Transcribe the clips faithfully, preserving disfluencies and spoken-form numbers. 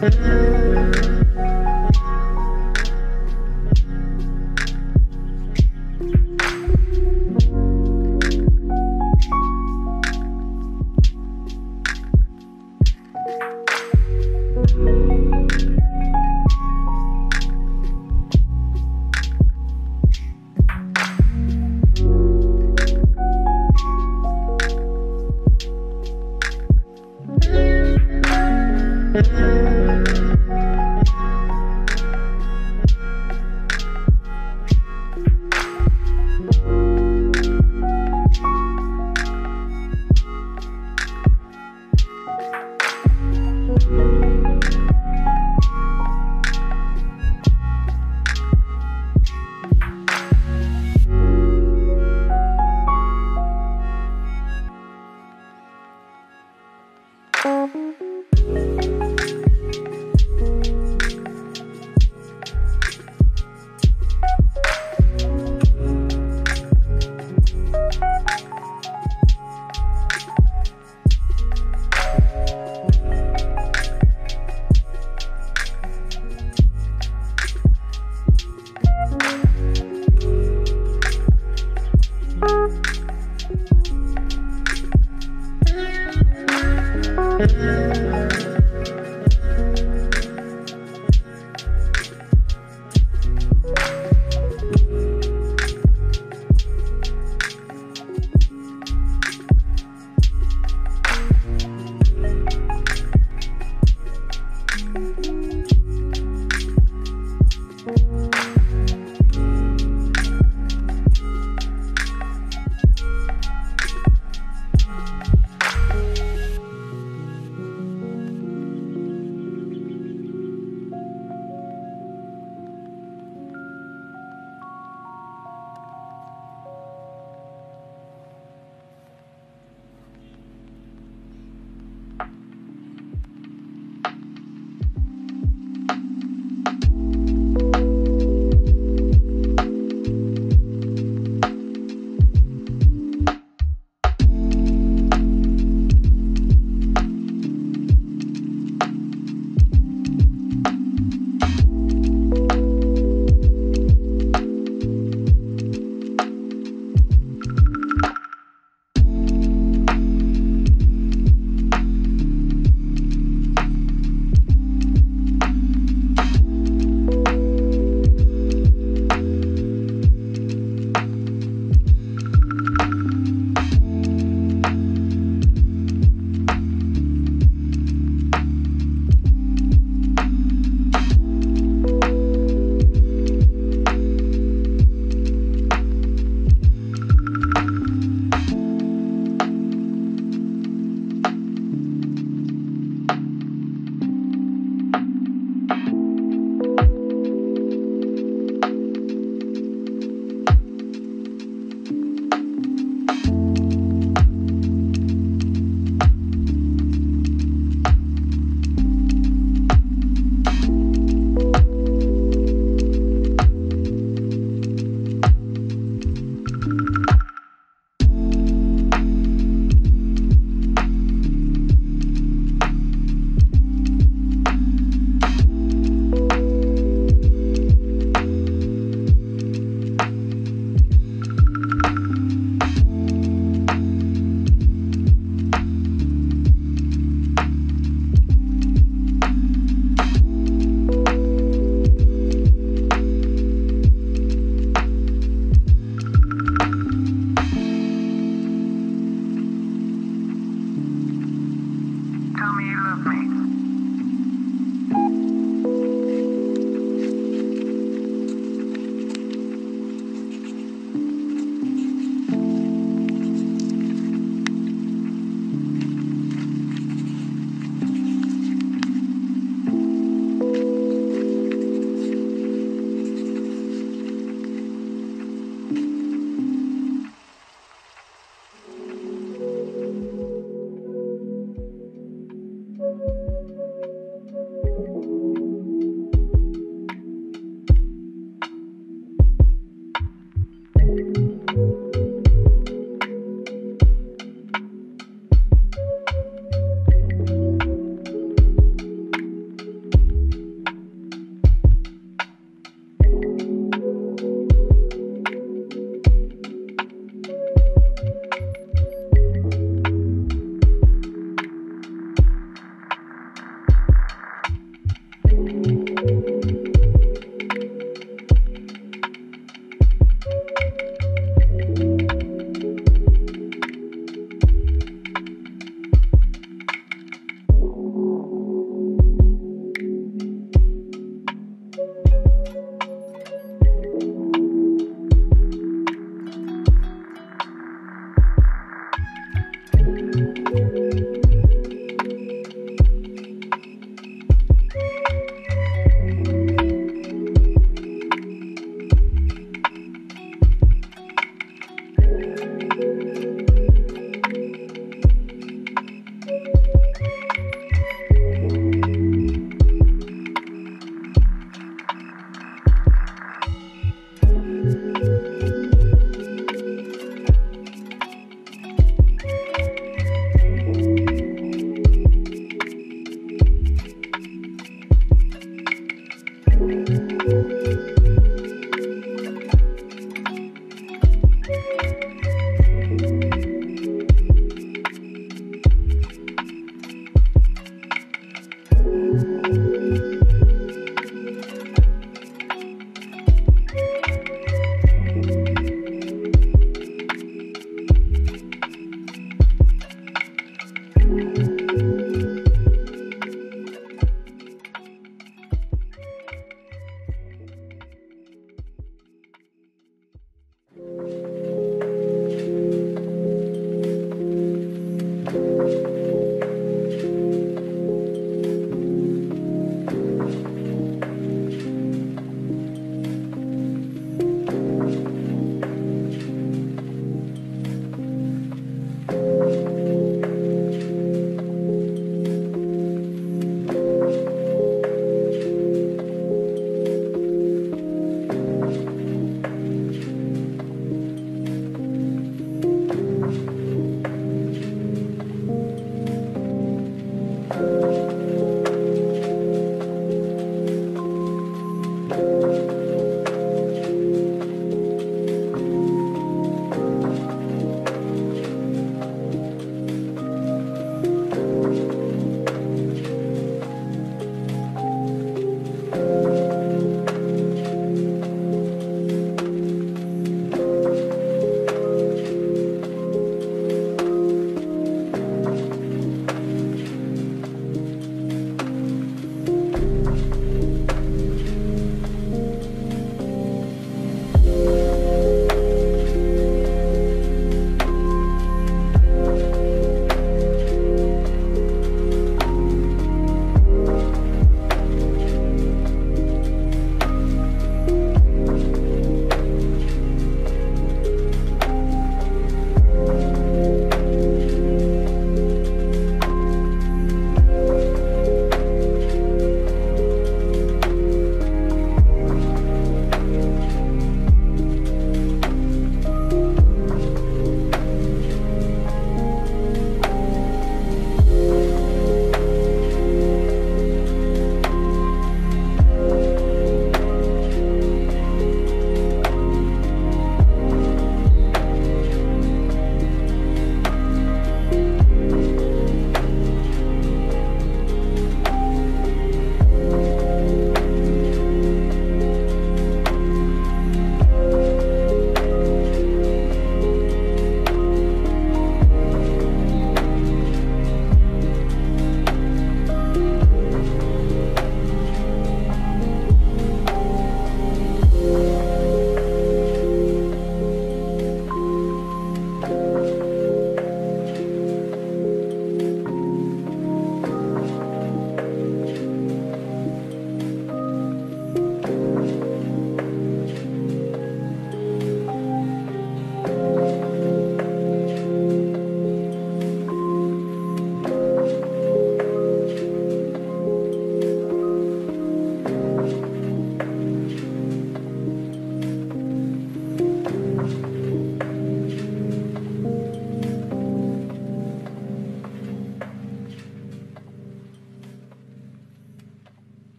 Thank you.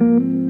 Thank mm-hmm. you.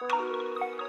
Tell me you love me.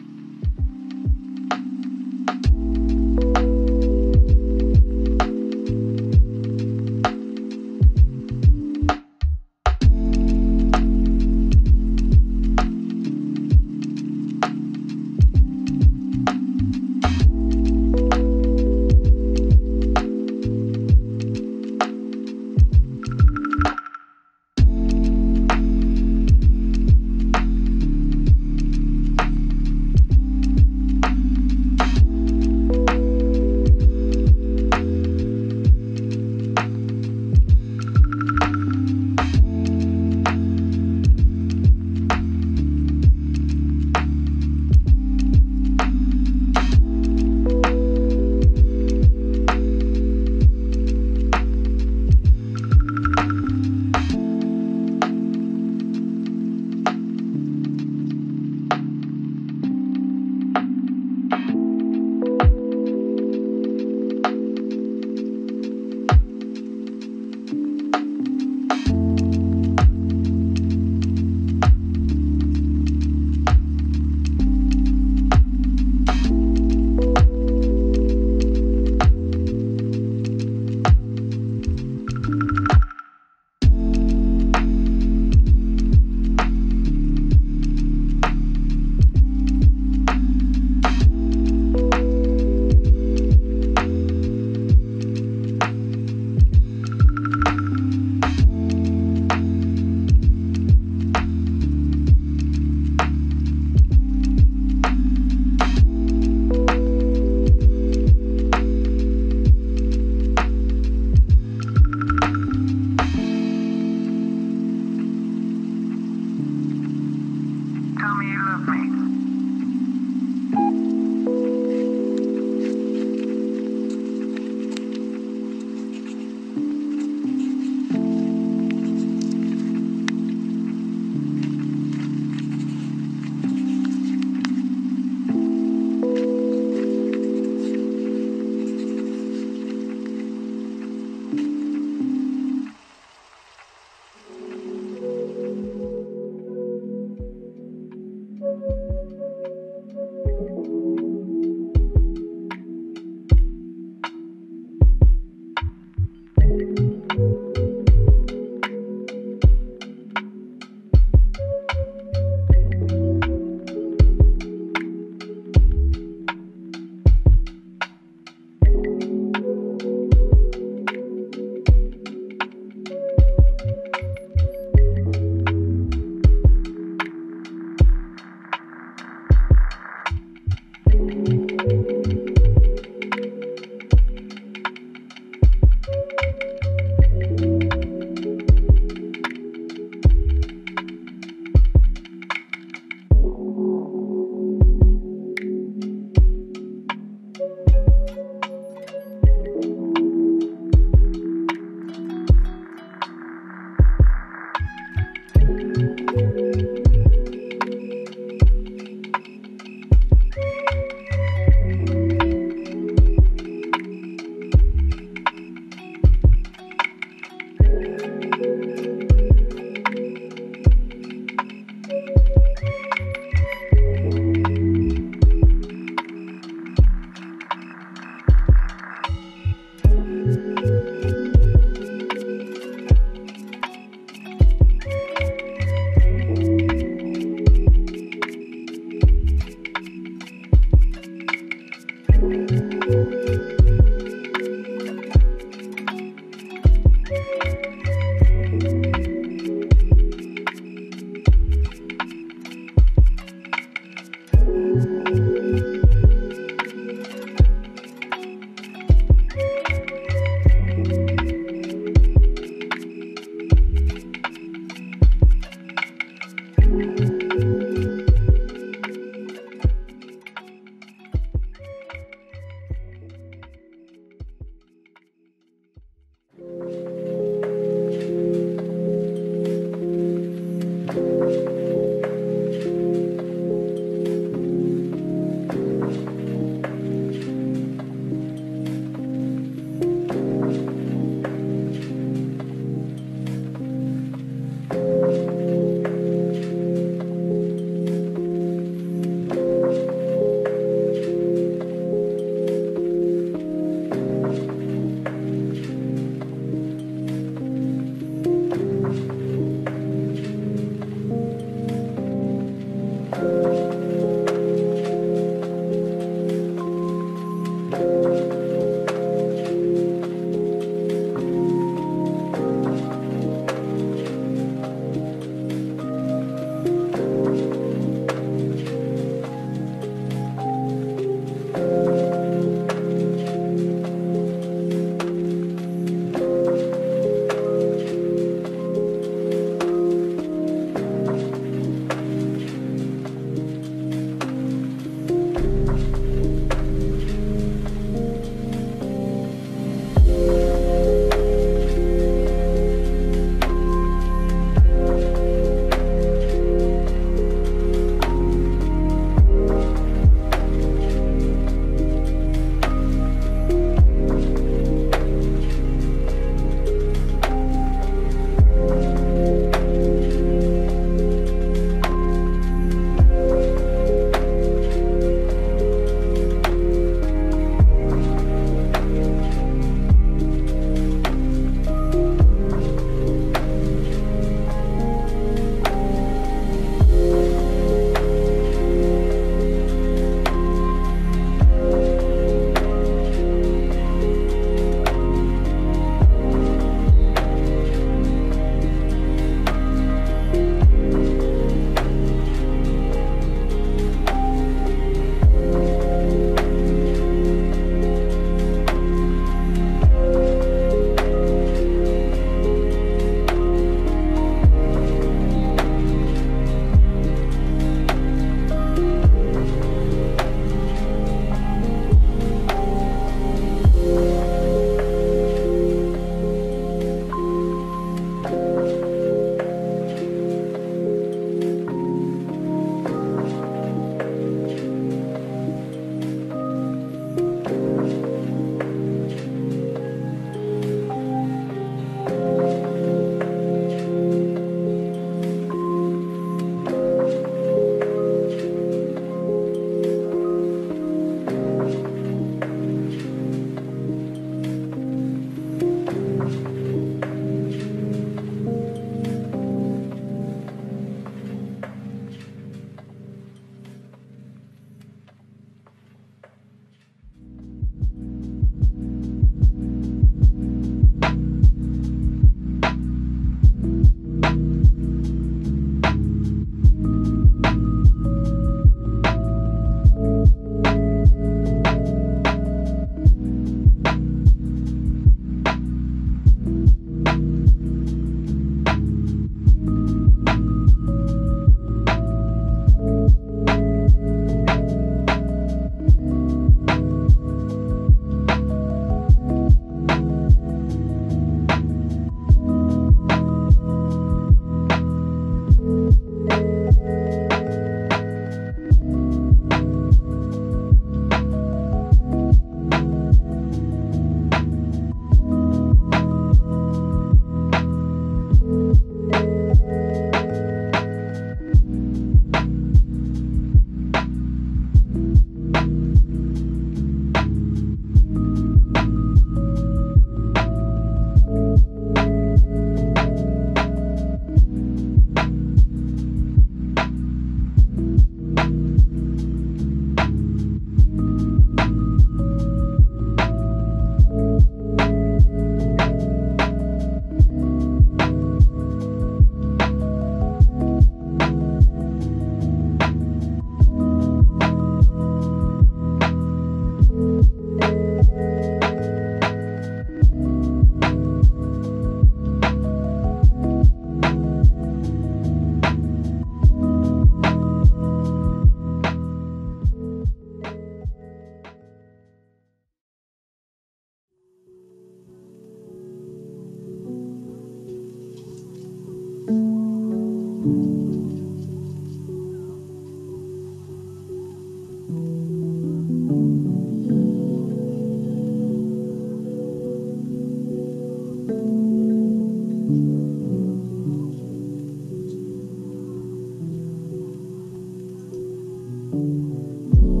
Thank you.